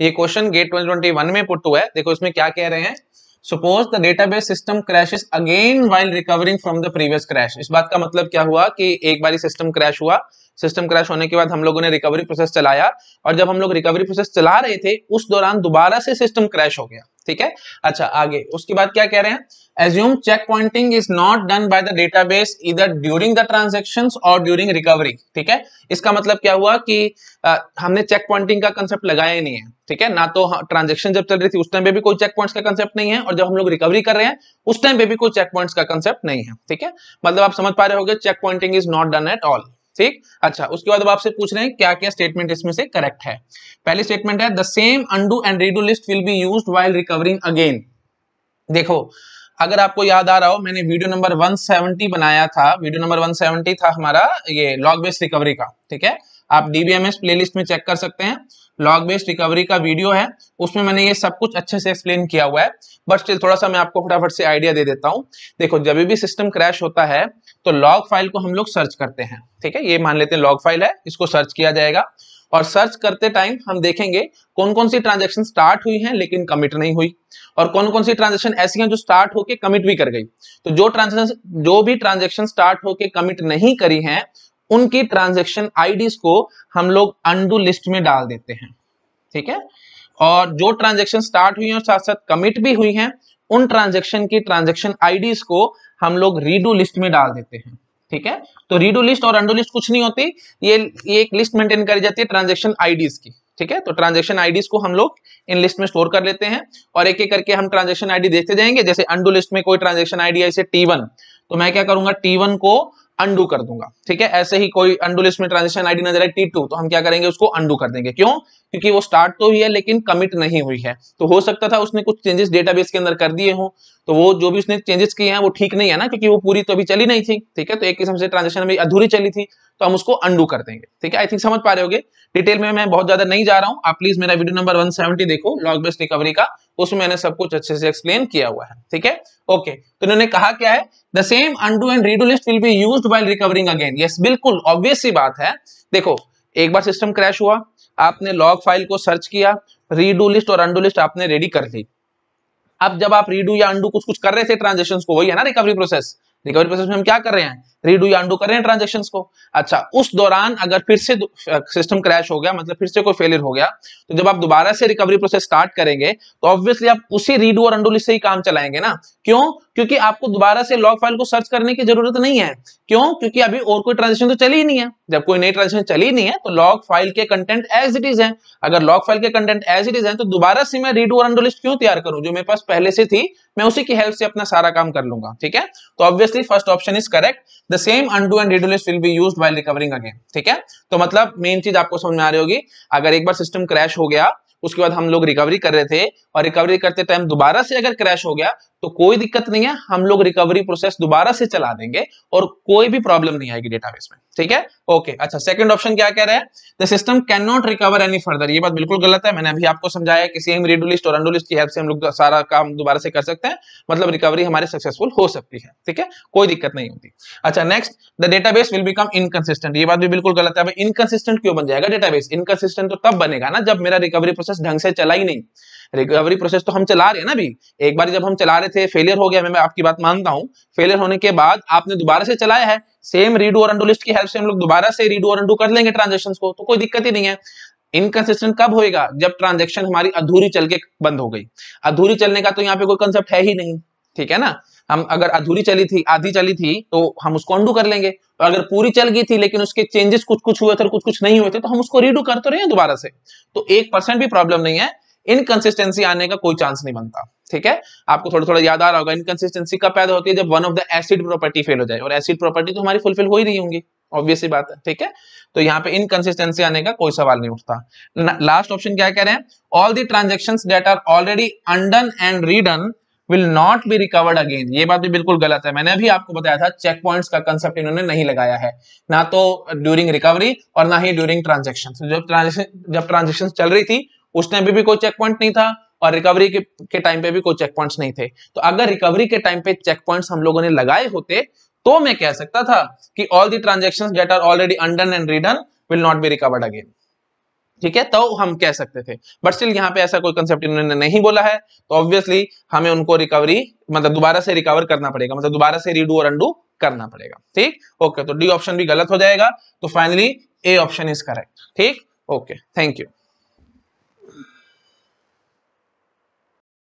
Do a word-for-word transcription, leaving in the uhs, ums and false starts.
ये question GATE twenty twenty one में put हुआ है। देखो इसमें क्या कह रहे हैं, suppose the database system crashes again while recovering from the previous crash. इस बात का मतलब क्या हुआ कि एक बार सिस्टम क्रैश हुआ, सिस्टम क्रैश होने के बाद हम लोगों ने रिकवरी प्रोसेस चलाया, और जब हम लोग रिकवरी प्रोसेस चला रहे थे उस दौरान दोबारा से सिस्टम क्रैश हो गया। ठीक है, अच्छा आगे उसके बाद क्या कह रहे हैं, assume checkpointing is not done by the database इधर ड्यूरिंग द ट्रांजैक्शंस और ड्यूरिंग रिकवरी। ठीक है, इसका मतलब क्या हुआ कि आ, हमने चेक पॉइंटिंग का कंसेप्ट लगाया ही नहीं है। ठीक है ना, तो ट्रांजेक्शन जब चल रही थी उस टाइम पे भी कोई चेक पॉइंट्स का कंसेप्ट नहीं है, और जब हम लोग रिकवरी कर रहे हैं उस टाइम पे भी कोई चेक पॉइंट्स का कंसेप्ट नहीं है। ठीक है, मतलब आप समझ पा रहे होगे checkpointing is not done at all. ठीक, अच्छा उसके बाद अब आपसे पूछ रहे हैं क्या क्या स्टेटमेंट इसमें से करेक्ट है। पहली स्टेटमेंट है the same undo and redo list will be used while recovering again. देखो अगर आपको याद आ रहा हो, मैंने वीडियो नंबर एक सौ सत्तर बनाया था, वीडियो नंबर एक सौ सत्तर था हमारा ये लॉग बेस्ड रिकवरी का। ठीक है, आप डीबीएमएस प्लेलिस्ट में चेक कर सकते हैं, लॉग बेस्ड रिकवरी का वीडियो है, उसमें मैंने ये सब कुछ अच्छे से एक्सप्लेन किया हुआ है, बट स्टिल थोड़ा सा मैं आपको फटाफट से आइडिया दे देता हूं। देखो जब भी सिस्टम क्रैश होता है तो लॉग फाइल को हम लोग सर्च करते हैं। ठीक है, ये मान लेते हैं लॉग फाइल है, इसको सर्च किया जाएगा, और सर्च करते टाइम हम देखेंगे कौन कौन सी ट्रांजेक्शन स्टार्ट हुई हैं लेकिन कमिट नहीं हुई, और कौन कौन सी ट्रांजेक्शन ऐसी हैं जो स्टार्ट होके कमिट भी कर गई। तो जो ट्रांजेक्शन जो भी ट्रांजेक्शन स्टार्ट होके कमिट नहीं करी हैं उनकी ट्रांजेक्शन आईडीज को हम लोग अंडू लिस्ट में डाल देते हैं। ठीक है, और जो ट्रांजेक्शन स्टार्ट हुई हैं और साथ साथ कमिट भी हुई हैं उन ट्रांजेक्शन की ट्रांजेक्शन आईडीज को हम लोग रीडू लिस्ट में डाल देते हैं। ठीक है, तो रीडू लिस्ट और अंडू लिस्ट कुछ नहीं होती, ये, ये एक लिस्ट मेंटेन करी जाती है ट्रांजेक्शन आईडीज की। ठीक है, तो ट्रांजेक्शन आईडीज को हम लोग इन लिस्ट में स्टोर कर लेते हैं, और एक एक करके हम ट्रांजेक्शन आईडी देखते जाएंगे। जैसे अंडू लिस्ट में कोई ट्रांजेक्शन आईडी है, जैसे टी वन, तो मैं क्या करूंगा टी वन को अंडू कर दूंगा। ठीक है, ऐसे ही कोई अंडू लिस्ट में ट्रांजेक्शन आईडी नजर आए टी टू, तो हम क्या करेंगे उसको अंडू कर देंगे। क्यों? क्योंकि वो स्टार्ट तो हुई है लेकिन कमिट नहीं हुई है, तो हो सकता था उसने कुछ चेंजेस डेटाबेस के अंदर कर दिए हों, तो वो जो भी उसने चेंजेस किए हैं वो ठीक नहीं है ना, क्योंकि वो पूरी तो अभी चली नहीं थी। ठीक है, तो एक किस्म से ट्रांजेक्शन अभी अधूरी चली थी, तो हम उसको अंडू कर देंगे। ठीक है, आई थिंक समझ पा रहे होगे, डिटेल में मैं बहुत ज्यादा नहीं जा रहा हूँ, आप प्लीज मेरा वीडियो नंबर एक सौ सत्तर देखो लॉग बेस्ड रिकवरी का, उसमें मैंने सब कुछ अच्छे से एक्सप्लेन किया हुआ है। ठीक है, ओके, तो इन्होंने कहा क्या है, the same undo and redo list will be used while recovering again. Yes, बिल्कुल ऑब्वियस सी बात है। देखो एक बार सिस्टम क्रैश हुआ, आपने लॉग फाइल को सर्च किया, रीडू लिस्ट और अंडू लिस्ट आपने रेडी कर ली। अब जब आप रीडू या अंडू कुछ कुछ कर रहे थे ट्रांजेक्शंस को, वही है ना रिकवरी प्रोसेस, रिकवरी प्रोसेस में हम क्या कर रहे हैं, रीडू या अंडू कर रहे हैं ट्रांजेक्शंस को। अच्छा, उस दौरान अगर फिर से सिस्टम क्रैश हो गया, मतलब फिर से कोई फेलियर हो गया, तो जब आप दोबारा से रिकवरी प्रोसेस स्टार्ट करेंगे तो ऑब्वियसली आप उसी रीडू और अंडू लिस्ट से ही काम चलाएंगे ना। क्यों? क्योंकि आपको दोबारा से लॉग फाइल को सर्च करने की जरूरत नहीं है। क्यों? क्योंकि अभी और कोई ट्रांजेक्शन तो चली ही नहीं है। जब कोई नई ट्रांजेक्शन चली नहीं है तो लॉग फाइल के कंटेंट एज इट इज है। अगर लॉग फाइल के कंटेंट एज इट इज है तो दोबारा से मैं रीडू और अंडू लिस्ट क्यों तैयार करूं, जो मेरे पास पहले से थी मैं उसी की हेल्प से अपना सारा काम कर लूंगा। ठीक है, तो obviously first option is correct, the same undo and redo list will be used while recovering again. ठीक है, तो मतलब मेन चीज आपको समझ में आ रही होगी, अगर एक बार सिस्टम क्रैश हो गया उसके बाद हम लोग रिकवरी कर रहे थे, और रिकवरी करते टाइम दोबारा से अगर क्रैश हो गया तो कोई दिक्कत नहीं है, हम लोग रिकवरी प्रोसेस दोबारा से चला देंगे और कोई भी प्रॉब्लम नहीं आएगी डेटाबेस में। ठीक है, ओके, अच्छा सेकंड ऑप्शन क्या कह रहा है, the system can not recover any further. ये बात बिल्कुल गलत है, मैंने अभी आपको समझाया कि सेम रीडू लिस्ट और अंडू लिस्ट की हेल्प से हम लोग सारा काम दोबारा से कर सकते हैं, मतलब रिकवरी हमारी सक्सेसफुल हो सकती है। ठीक है, कोई दिक्कत नहीं होती। अच्छा next, the database will become inconsistent. ये बात भी बिल्कुल गलत है। इनकंसिस्टेंट क्यों बन जाएगा डेटाबेस? इनकंसिस्टेंट तो तब बनेगा ना जब मेरा रिकवरी प्रोसेस ढंग से चला ही नहीं। रिकवरी प्रोसेस तो हम चला रहे हैं ना अभी, एक बार जब हम चला रहे थे फेलियर हो गया, मैं आपकी बात मानता हूं, फेलियर होने के बाद आपने दोबारा से चलाया है, सेम रीडू और अंडू लिस्ट की हेल्प से हम लोग दोबारा से रीडू और अंडू कर लेंगे ट्रांजेक्शंस को, तो कोई दिक्कत ही नहीं है। इनकंसिस्टेंट कब होएगा, जब ट्रांजेक्शन हमारी अधूरी चल के बंद हो गई। अधूरी चलने का तो यहाँ पे कोई कंसेप्ट है ही नहीं। ठीक है ना, हम अगर अधूरी चली थी, आधी चली थी तो हम उसको अंडू कर लेंगे, और अगर पूरी चल गई थी लेकिन उसके चेंजेस कुछ कुछ हुए थे और कुछ कुछ नहीं हुए थे तो हम उसको रीडू करते रहे हैं दोबारा से, तो एक परसेंट भी प्रॉब्लम नहीं है, इनकंसिस्टेंसी आने का कोई चांस नहीं बनता। ठीक है, आपको थोड़ा थोड़ा याद आ रहा होगा, इनकंसिस्टेंसी कब पैदा होती है, जब one of the ACID property fail हो जाए, और एसिड प्रॉपर्टी तो हमारी फुलफिल हो ही रही होंगी, ऑब्वियसली बात है। ठीक है, तो यहाँ पे इनकंसिस्टेंसी आने का कोई सवाल नहीं उठता। लास्ट ऑप्शन क्या कह रहे हैं, all the transactions that are already undone and redone will not be recovered again. ये बात भी बिल्कुल गलत है, मैंने अभी आपको बताया था चेक पॉइंट्स का कंसेप्ट इन्होंने नहीं लगाया है, ना तो ड्यूरिंग रिकवरी और ना ही ड्यूरिंग ट्रांजेक्शन। जब ट्रांजेक्शन जब ट्रांजेक्शन चल रही थी उस टाइम पे भी कोई चेक पॉइंट नहीं था, और रिकवरी के, के टाइम पे भी कोई चेक पॉइंट्स नहीं थे। तो अगर रिकवरी के टाइम पे चेक पॉइंट्स हम लोगों ने लगाए होते तो मैं कह सकता था कि all the transactions that are already undone and redone will not be recovered again. ठीक है, तो हम कह सकते थे। बट स्टिल यहाँ पे ऐसा कोई कंसेप्ट इन्होंने नहीं बोला है, तो ऑब्वियसली हमें उनको रिकवरी मतलब दोबारा से रिकवर करना पड़ेगा, मतलब दोबारा से रीडू और अंडू करना पड़ेगा। ठीक, ओके, तो डी ऑप्शन भी गलत हो जाएगा, तो finally A option is correct. ठीक, ओके, थैंक यू।